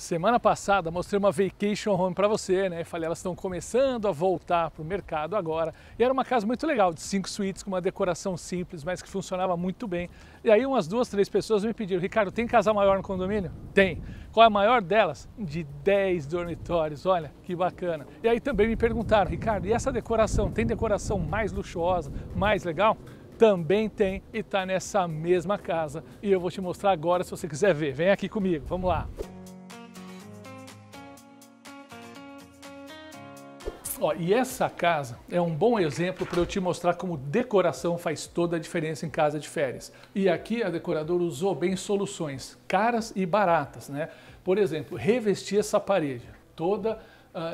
Semana passada mostrei uma vacation home para você, né? Falei, elas estão começando a voltar para o mercado agora. E era uma casa muito legal, de 5 suítes, com uma decoração simples, mas que funcionava muito bem. E aí umas 2, 3 pessoas me pediram, Ricardo, tem casa maior no condomínio? Tem. Qual é a maior delas? De 10 dormitórios, olha que bacana. E aí também me perguntaram, Ricardo, e essa decoração? Tem decoração mais luxuosa, mais legal? Também tem e está nessa mesma casa. E eu vou te mostrar agora se você quiser ver. Vem aqui comigo, vamos lá. Ó, e essa casa é um bom exemplo para eu te mostrar como decoração faz toda a diferença em casa de férias. E aqui a decoradora usou bem soluções caras e baratas, né? Por exemplo, revestir essa parede toda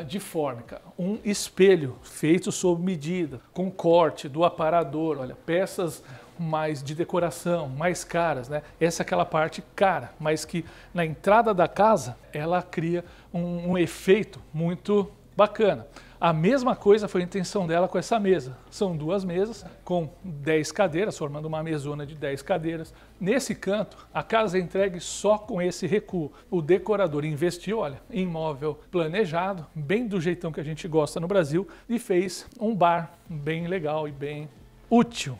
difórmica, um espelho feito sob medida, com corte do aparador, olha, peças mais de decoração, mais caras, né? Essa é aquela parte cara, mas que na entrada da casa ela cria um efeito muito bacana. A mesma coisa foi a intenção dela com essa mesa. São 2 mesas com 10 cadeiras, formando uma mesona de 10 cadeiras. Nesse canto, a casa é entregue só com esse recuo. O decorador investiu, olha, em móvel planejado, bem do jeitão que a gente gosta no Brasil, e fez um bar bem legal e bem útil.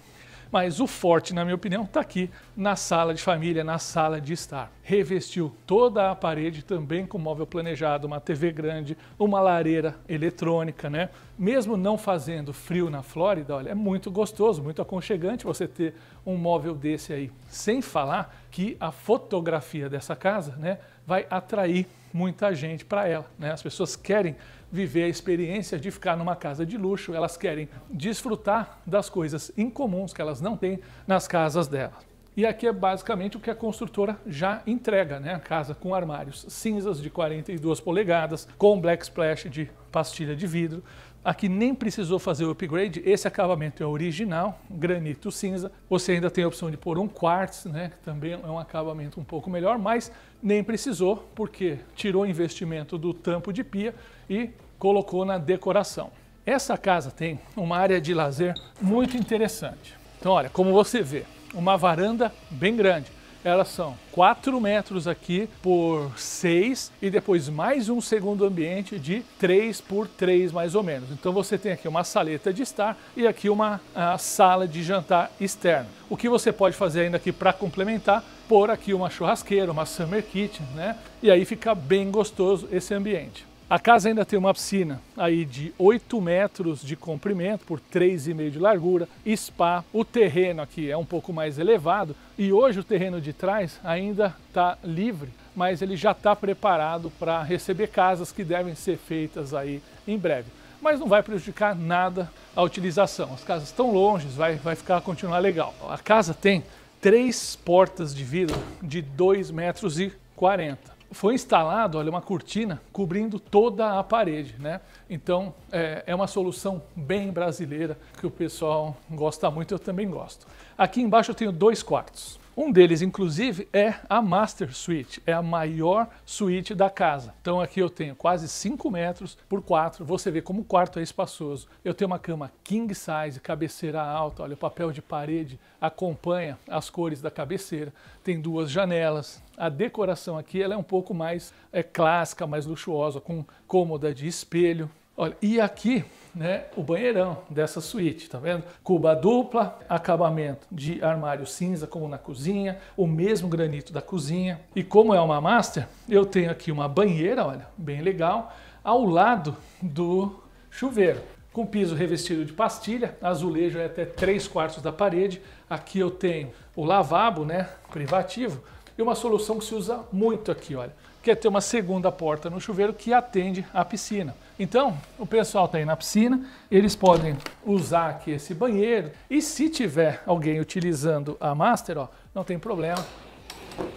Mas o forte, na minha opinião, está aqui na sala de família, na sala de estar. Revestiu toda a parede também com móvel planejado, uma TV grande, uma lareira eletrônica, né? Mesmo não fazendo frio na Flórida, olha, é muito gostoso, muito aconchegante você ter um móvel desse aí. Sem falar que a fotografia dessa casa, né, vai atrair muita gente para ela, né? As pessoas querem viver a experiência de ficar numa casa de luxo, elas querem desfrutar das coisas incomuns que elas não têm nas casas delas. E aqui é basicamente o que a construtora já entrega, né? A casa com armários cinzas de 42 polegadas, com black splash de pastilha de vidro. Aqui nem precisou fazer o upgrade, esse acabamento é original, granito cinza. Você ainda tem a opção de pôr um quartz, né? Também é um acabamento um pouco melhor, mas nem precisou, porque tirou o investimento do tampo de pia e colocou na decoração. Essa casa tem uma área de lazer muito interessante. Então, olha, como você vê, uma varanda bem grande. Elas são 4 metros aqui por 6 e depois mais um segundo ambiente de 3 por 3 mais ou menos. Então você tem aqui uma saleta de estar e aqui uma sala de jantar externa. O que você pode fazer ainda aqui para complementar, pôr aqui uma churrasqueira, uma summer kitchen, né? E aí fica bem gostoso esse ambiente. A casa ainda tem uma piscina aí de 8 metros de comprimento por 3,5 de largura, spa, o terreno aqui é um pouco mais elevado e hoje o terreno de trás ainda está livre, mas ele já está preparado para receber casas que devem ser feitas aí em breve. Mas não vai prejudicar nada a utilização, as casas estão longe, vai continuar legal. A casa tem 3 portas de vidro de 2,40 metros. Foi instalado, olha, uma cortina cobrindo toda a parede, né? Então é uma solução bem brasileira que o pessoal gosta muito, eu também gosto. Aqui embaixo eu tenho 2 quartos. Um deles, inclusive, é a Master Suite, é a maior suíte da casa. Então aqui eu tenho quase 5 metros por 4, você vê como o quarto é espaçoso. Eu tenho uma cama king size, cabeceira alta, olha, o papel de parede acompanha as cores da cabeceira. Tem 2 janelas, a decoração aqui ela é um pouco mais clássica, mais luxuosa, com cômoda de espelho. Olha, e aqui, né, o banheirão dessa suíte, tá vendo? Cuba dupla, acabamento de armário cinza como na cozinha, o mesmo granito da cozinha. E como é uma master, eu tenho aqui uma banheira, olha, bem legal, ao lado do chuveiro. Com piso revestido de pastilha, azulejo é até 3/4 da parede. Aqui eu tenho o lavabo, né, privativo, e uma solução que se usa muito aqui, olha, que é ter uma segunda porta no chuveiro que atende à piscina. Então, o pessoal está aí na piscina, eles podem usar aqui esse banheiro, e se tiver alguém utilizando a master, ó, não tem problema,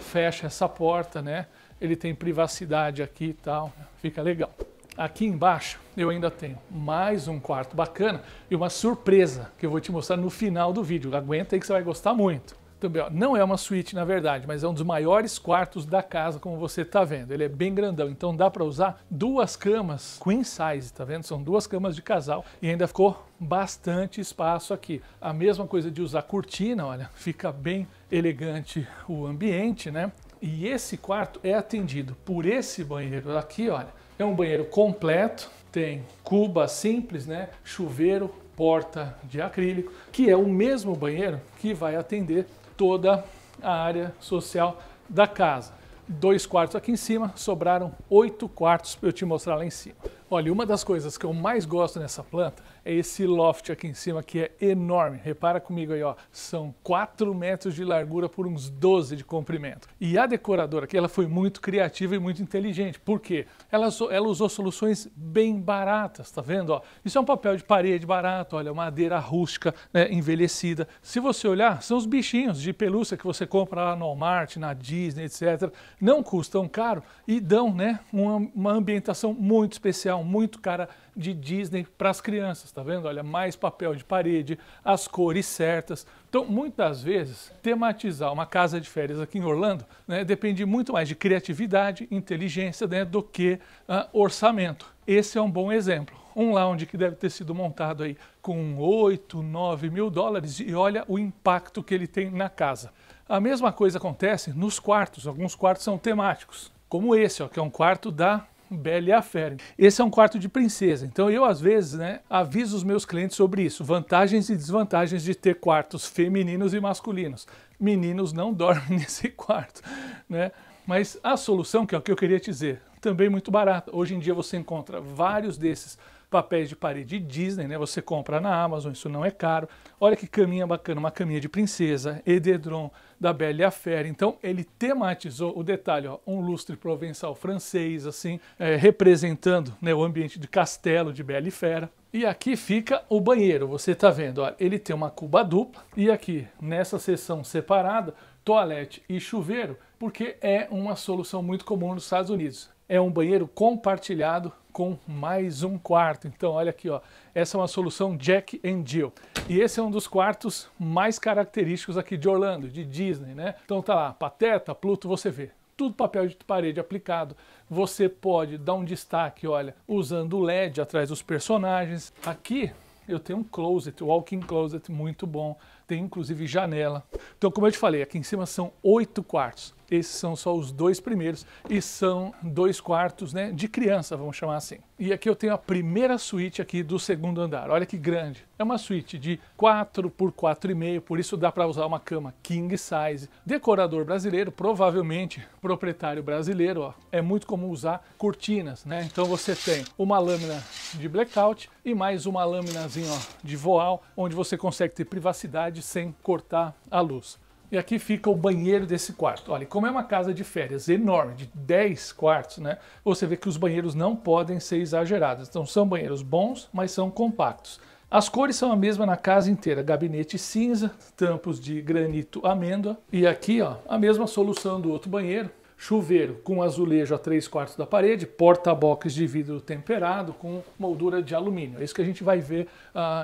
fecha essa porta, né? Ele tem privacidade aqui e tal, fica legal. Aqui embaixo eu ainda tenho mais um quarto bacana e uma surpresa que eu vou te mostrar no final do vídeo, aguenta aí que você vai gostar muito. Também, ó, não é uma suíte na verdade, mas é um dos maiores quartos da casa, como você está vendo. Ele é bem grandão, então dá para usar 2 camas queen size, tá vendo? São 2 camas de casal e ainda ficou bastante espaço aqui. A mesma coisa de usar cortina, olha, fica bem elegante o ambiente, né? e esse quarto é atendido por esse banheiro aqui, olha. É um banheiro completo, tem cuba simples, né, chuveiro, porta de acrílico, que é o mesmo banheiro que vai atender toda a área social da casa. 2 quartos aqui em cima, sobraram 8 quartos para eu te mostrar lá em cima. Olha, uma das coisas que eu mais gosto nessa planta é esse loft aqui em cima, que é enorme. Repara comigo aí, ó, são 4 metros de largura por uns 12 de comprimento. E a decoradora aqui, ela foi muito criativa e muito inteligente. Por quê? Ela usou soluções bem baratas, tá vendo? Ó, isso é um papel de parede barato, olha, madeira rústica, né, envelhecida. Se você olhar, são os bichinhos de pelúcia que você compra lá no Walmart, na Disney, etc. Não custam caro e dão, né, uma ambientação muito especial, muito cara de Disney para as crianças, tá vendo? Olha, mais papel de parede, as cores certas. Então, muitas vezes, tematizar uma casa de férias aqui em Orlando, né, depende muito mais de criatividade, inteligência, né, do que orçamento. Esse é um bom exemplo. Um lounge que deve ter sido montado aí com 8, 9 mil dólares e olha o impacto que ele tem na casa. A mesma coisa acontece nos quartos. Alguns quartos são temáticos, como esse, ó, que é um quarto da Bela e a Fera. Esse é um quarto de princesa, então eu às vezes, né, aviso os meus clientes sobre isso, vantagens e desvantagens de ter quartos femininos e masculinos. Meninos não dormem nesse quarto, né? Mas a solução, que é o que eu queria te dizer, também muito barata. Hoje em dia você encontra vários desses papéis de parede Disney, né? Você compra na Amazon, isso não é caro. Olha que caminha bacana, uma caminha de princesa, edredom da Bela e a Fera. Então ele tematizou o detalhe, ó, um lustre provençal francês, assim, representando, né, o ambiente de castelo de Bela e Fera. E aqui fica o banheiro, você tá vendo, ó, ele tem uma cuba dupla e aqui nessa seção separada, toalete e chuveiro, porque é uma solução muito comum nos Estados Unidos. É um banheiro compartilhado com mais um quarto. Então olha aqui, ó, essa é uma solução Jack and Jill. E esse é um dos quartos mais característicos aqui de Orlando, de Disney, né? Então tá lá, Pateta, Pluto, você vê. Tudo papel de parede aplicado. Você pode dar um destaque, olha, usando o LED atrás dos personagens. Aqui eu tenho um closet, walk-in closet muito bom. Tem inclusive janela. Então, como eu te falei, aqui em cima são 8 quartos. Esses são só os 2 primeiros e são 2 quartos, né, de criança, vamos chamar assim. E aqui eu tenho a primeira suíte aqui do 2º andar, olha que grande. É uma suíte de 4 por 4,5, por isso dá para usar uma cama king size. Decorador brasileiro, provavelmente proprietário brasileiro, ó. É muito comum usar cortinas, né? Então você tem uma lâmina de blackout e mais uma lâminazinha, ó, de voal, onde você consegue ter privacidade sem cortar a luz. E aqui fica o banheiro desse quarto. Olha, como é uma casa de férias enorme, de 10 quartos, né? Você vê que os banheiros não podem ser exagerados. Então são banheiros bons, mas são compactos. As cores são a mesma na casa inteira. Gabinete cinza, tampos de granito amêndoa. E aqui, ó, a mesma solução do outro banheiro. Chuveiro com azulejo a 3 quartos da parede, porta-box de vidro temperado com moldura de alumínio. É isso que a gente vai ver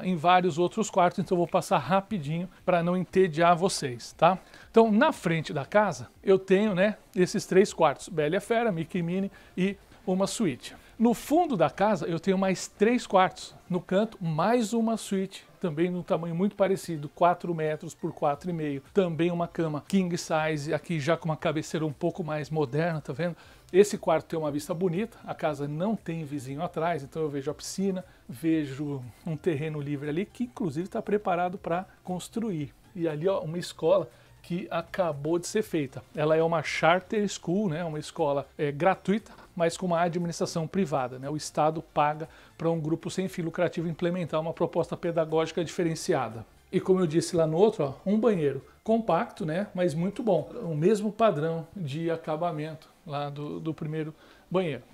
em vários outros quartos, então eu vou passar rapidinho para não entediar vocês, tá? Então, na frente da casa, eu tenho, né, esses 3 quartos, Bela e a Fera, Mickey e Minnie e uma suíte. No fundo da casa, eu tenho mais 3 quartos. No canto, mais uma suíte, também num tamanho muito parecido, 4 metros por 4,5. Também uma cama king size, aqui já com uma cabeceira um pouco mais moderna, tá vendo? Esse quarto tem uma vista bonita, a casa não tem vizinho atrás, então eu vejo a piscina, vejo um terreno livre ali, que inclusive está preparado para construir. E ali, ó, uma escola que acabou de ser feita. Ela é uma charter school, né? Uma escola gratuita, mas com uma administração privada, né? O Estado paga para um grupo sem fim lucrativo implementar uma proposta pedagógica diferenciada. E como eu disse lá no outro, ó, um banheiro compacto, né? Mas muito bom. O mesmo padrão de acabamento lá do primeiro banheiro.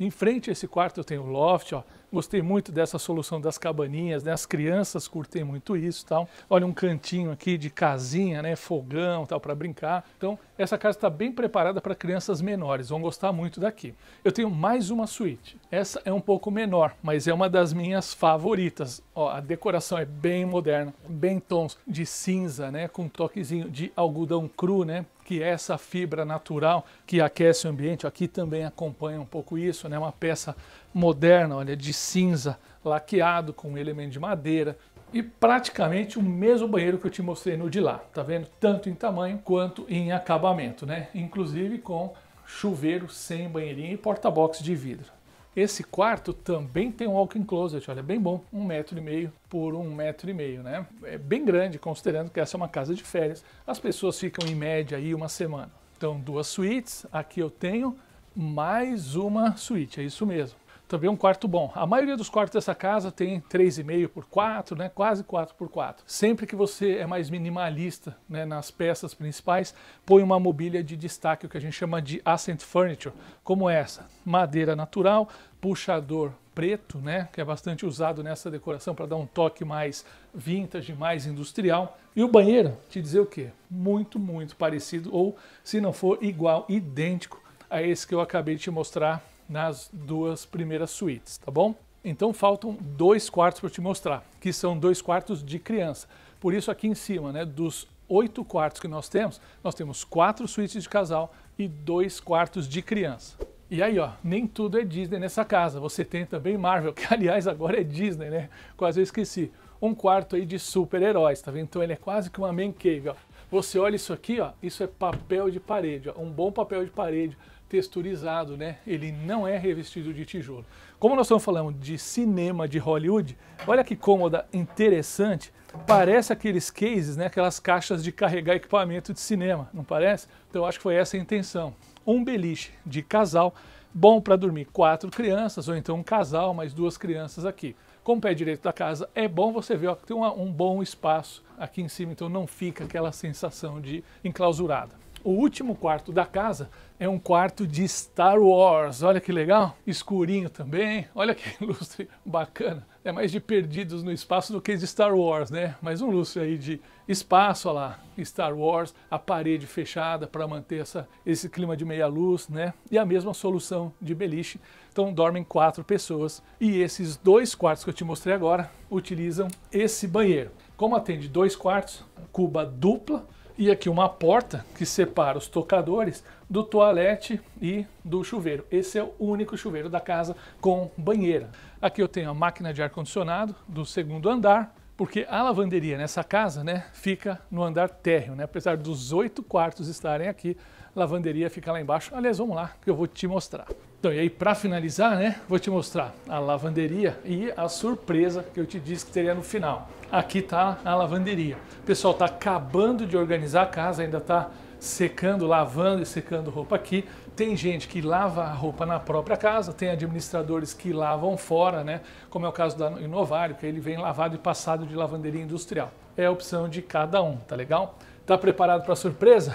Em frente a esse quarto eu tenho o loft, ó. Gostei muito dessa solução das cabaninhas, né? As crianças curtem muito isso, tal. Olha um cantinho aqui de casinha, né? Fogão, tal, para brincar. Então, essa casa está bem preparada para crianças menores, vão gostar muito daqui. Eu tenho mais uma suíte. Essa é um pouco menor, mas é uma das minhas favoritas. Ó, a decoração é bem moderna, bem tons de cinza, né? Com um toquezinho de algodão cru, né? que essa fibra natural que aquece o ambiente, aqui também acompanha um pouco isso, né? Uma peça moderna, olha, de cinza, laqueado com um elemento de madeira e praticamente o mesmo banheiro que eu te mostrei no de lá, tá vendo? Tanto em tamanho quanto em acabamento, né? Inclusive com chuveiro sem banheirinho e porta-box de vidro. Esse quarto também tem um walk-in closet, olha, bem bom, 1,5 m por 1,5 m, né? É bem grande, considerando que essa é uma casa de férias. As pessoas ficam em média aí uma semana. Então, 2 suítes, aqui eu tenho mais uma suíte, é isso mesmo. Também um quarto bom. A maioria dos quartos dessa casa tem 3,5 por 4, né? Quase 4 por 4. Sempre que você é mais minimalista, né, nas peças principais, põe uma mobília de destaque, o que a gente chama de accent furniture, como essa. Madeira natural, puxador preto, né, que é bastante usado nessa decoração para dar um toque mais vintage, mais industrial. E o banheiro, te dizer o quê? Muito, muito parecido, ou se não for igual, idêntico a esse que eu acabei de te mostrar nas 2 primeiras suítes, tá bom? Então faltam 2 quartos para te mostrar, que são 2 quartos de criança. Por isso aqui em cima, né, dos 8 quartos que nós temos 4 suítes de casal e 2 quartos de criança. E aí, ó, nem tudo é Disney nessa casa. Você tem também Marvel, que aliás agora é Disney, né? Quase eu esqueci. Um quarto aí de super-heróis, tá vendo? Então ele é quase que uma man cave, ó. Você olha isso aqui, ó, isso é papel de parede, ó, um bom papel de parede, texturizado, né? Ele não é revestido de tijolo. Como nós estamos falando de cinema de Hollywood, olha que cômoda interessante, parece aqueles cases, né? Aquelas caixas de carregar equipamento de cinema, não parece? Então acho que foi essa a intenção. Um beliche de casal, bom para dormir 4 crianças, ou então um casal mais 2 crianças aqui. Com o pé direito da casa, é bom você ver, ó, que tem um bom espaço aqui em cima, então não fica aquela sensação de enclausurada. O último quarto da casa é um quarto de Star Wars, olha que legal, escurinho também, olha que lustre bacana. É mais de Perdidos no Espaço do que de Star Wars, né? Mas um lustre aí de espaço, olha lá, Star Wars, a parede fechada para manter esse clima de meia luz, né? E a mesma solução de beliche, então dormem 4 pessoas e esses 2 quartos que eu te mostrei agora utilizam esse banheiro. Como atende 2 quartos, cuba dupla, e aqui uma porta que separa os tocadores do toalete e do chuveiro. Esse é o único chuveiro da casa com banheira. Aqui eu tenho a máquina de ar-condicionado do 2º andar, porque a lavanderia nessa casa, né, fica no andar térreo, né? Apesar dos 8 quartos estarem aqui, a lavanderia fica lá embaixo. Aliás, vamos lá que eu vou te mostrar. Então, e aí para finalizar, né, vou te mostrar a lavanderia e a surpresa que eu te disse que teria no final. Aqui tá a lavanderia. O pessoal tá acabando de organizar a casa, ainda tá secando, lavando e secando roupa aqui. Tem gente que lava a roupa na própria casa, tem administradores que lavam fora, né? Como é o caso da Inovário, que ele vem lavado e passado de lavanderia industrial. É a opção de cada um, tá legal? Tá preparado para a surpresa?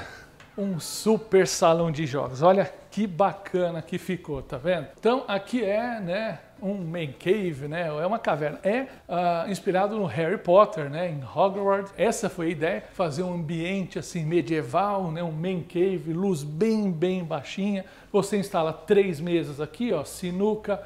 Um super salão de jogos, olha que bacana que ficou, tá vendo? Então aqui é, né, um man cave, né, é uma caverna, é inspirado no Harry Potter, né, em Hogwarts. Essa foi a ideia, fazer um ambiente assim medieval, né, um man cave, luz bem baixinha. Você instala 3 mesas aqui, ó, sinuca,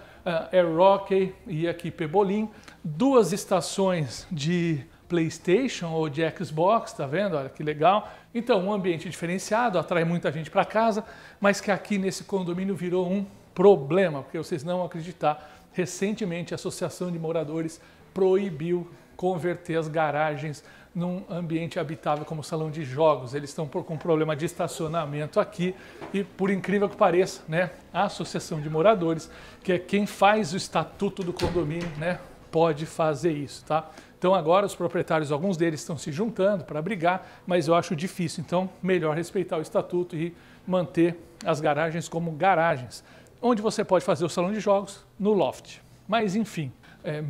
air hockey e aqui pebolim, 2 estações de PlayStation ou de Xbox, tá vendo? Olha que legal. Então, um ambiente diferenciado, atrai muita gente para casa, mas que aqui nesse condomínio virou um problema, porque vocês não vão acreditar, recentemente a Associação de Moradores proibiu converter as garagens num ambiente habitável como salão de jogos. Eles estão com problema de estacionamento aqui e, por incrível que pareça, né, a Associação de Moradores, que é quem faz o estatuto do condomínio, né, pode fazer isso, tá? Então agora os proprietários, alguns deles estão se juntando para brigar, mas eu acho difícil, então melhor respeitar o estatuto e manter as garagens como garagens, onde você pode fazer o salão de jogos no loft. Mas enfim,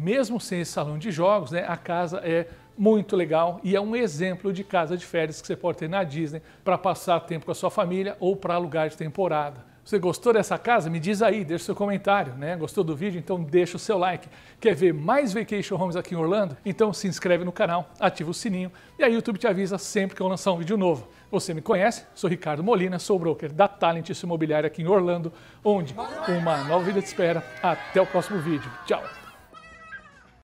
mesmo sem esse salão de jogos, né, a casa é muito legal e é um exemplo de casa de férias que você pode ter na Disney para passar tempo com a sua família ou para alugar de temporada. Você gostou dessa casa? Me diz aí, deixa seu comentário, né? Gostou do vídeo? Então deixa o seu like. Quer ver mais Vacation Homes aqui em Orlando? Então se inscreve no canal, ativa o sininho e aí o YouTube te avisa sempre que eu lançar um vídeo novo. Você me conhece? Sou Ricardo Molina, sou broker da Talentista Imobiliária aqui em Orlando, onde uma nova vida te espera. Até o próximo vídeo. Tchau!